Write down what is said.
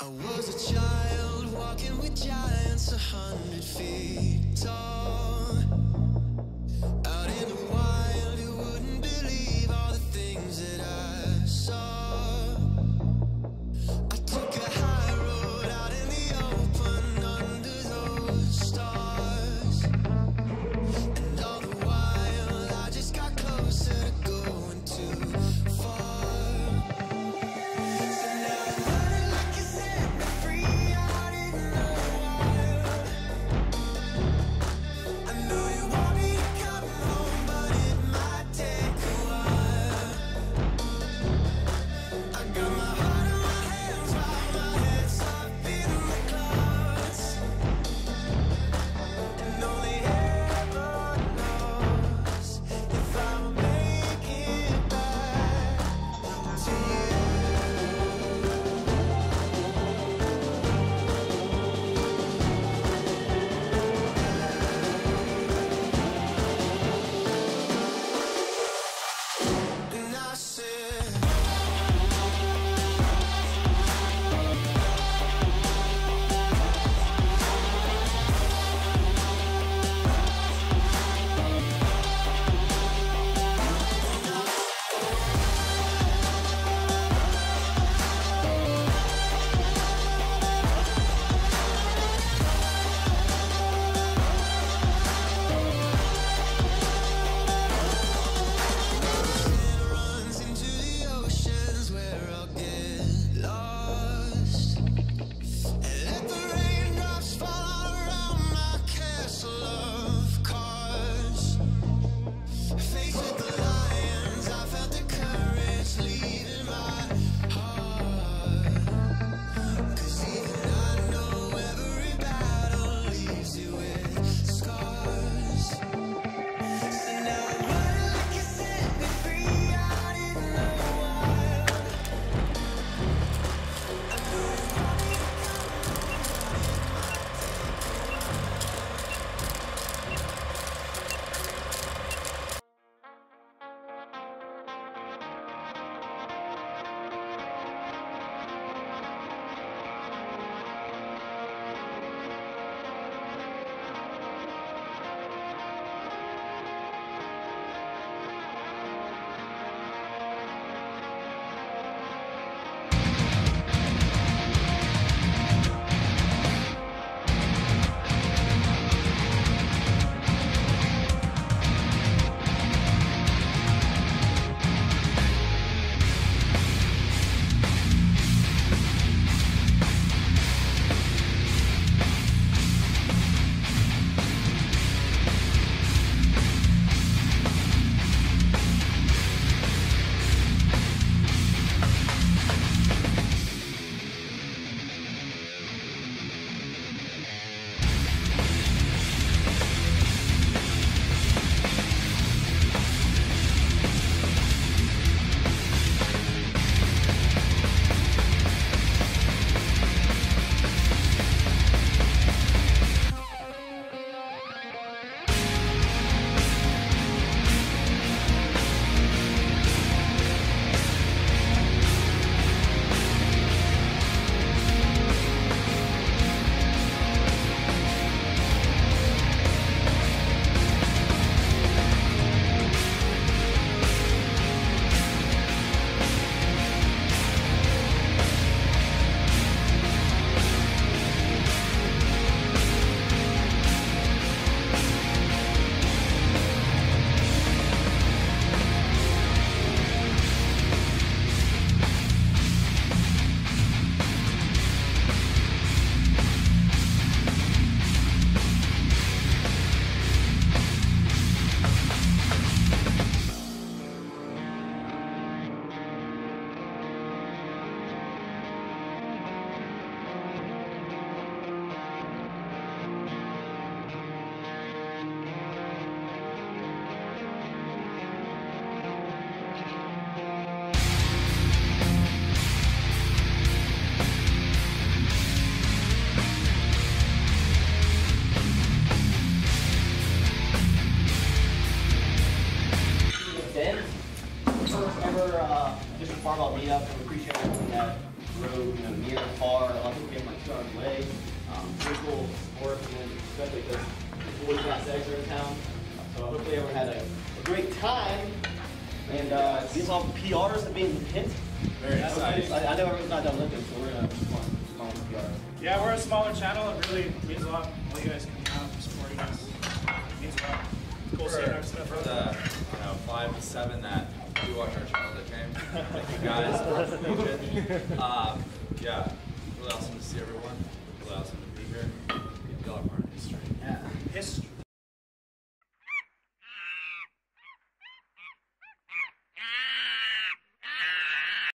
I was a child walking with giants 100 feet tall. Out in the wild, you wouldn't believe all the things that I saw. I took a high road out in the open under those stars. And all the while, I just got closer to going too far. So now I'm running like you set me free out in the wild. I know you had a great time, and these all PRs that being hit. Very exciting. I know everyone's not done Olympics, so we're going to smaller PRs. Yeah, we're a smaller channel. It really means a lot. All you guys coming out and supporting us. It means a lot. It's cool seeing our stuff. For the 5 to 7 that we watch our channel that came. Thank you guys. Yeah, really awesome to see everyone.